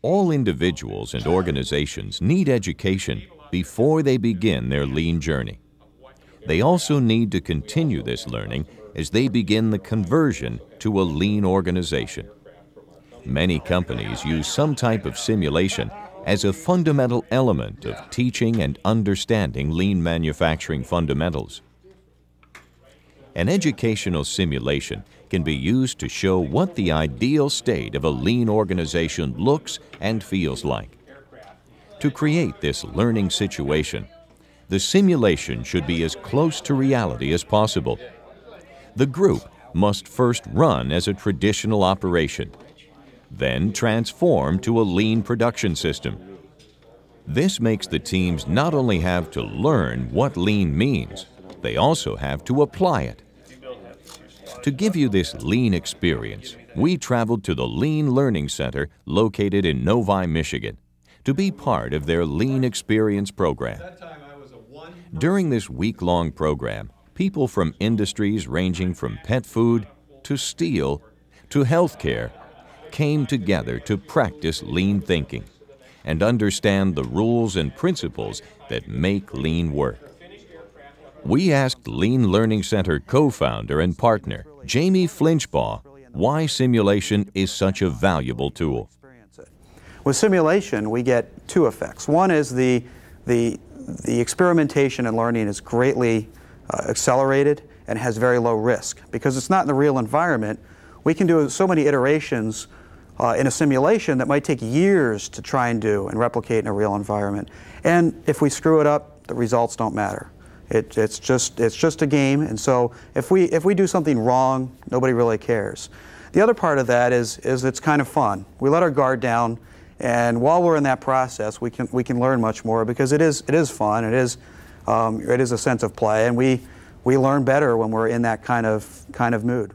All individuals and organizations need education before they begin their lean journey. They also need to continue this learning as they begin the conversion to a lean organization. Many companies use some type of simulation as a fundamental element of teaching and understanding lean manufacturing fundamentals. An educational simulation can be used to show what the ideal state of a lean organization looks and feels like. To create this learning situation, the simulation should be as close to reality as possible. The group must first run as a traditional operation, then transform to a lean production system. This makes the teams not only have to learn what lean means, they also have to apply it. To give you this lean experience, we traveled to the Lean Learning Center located in Novi, Michigan, to be part of their Lean Experience program. During this week-long program, people from industries ranging from pet food to steel to healthcare came together to practice lean thinking and understand the rules and principles that make lean work. We asked Lean Learning Center co-founder and partner Jamie Flinchbaugh why simulation is such a valuable tool. With simulation, we get two effects. One is the experimentation and learning is greatly accelerated and has very low risk because it's not in the real environment. We can do so many iterations in a simulation that might take years to try and do and replicate in a real environment. And if we screw it up, the results don't matter. It's just a game, and so if we do something wrong, nobody really cares. The other part of that is it's kind of fun. We let our guard down, and while we're in that process, we can learn much more because it is fun. It is a sense of play, and we learn better when we're in that kind of mood.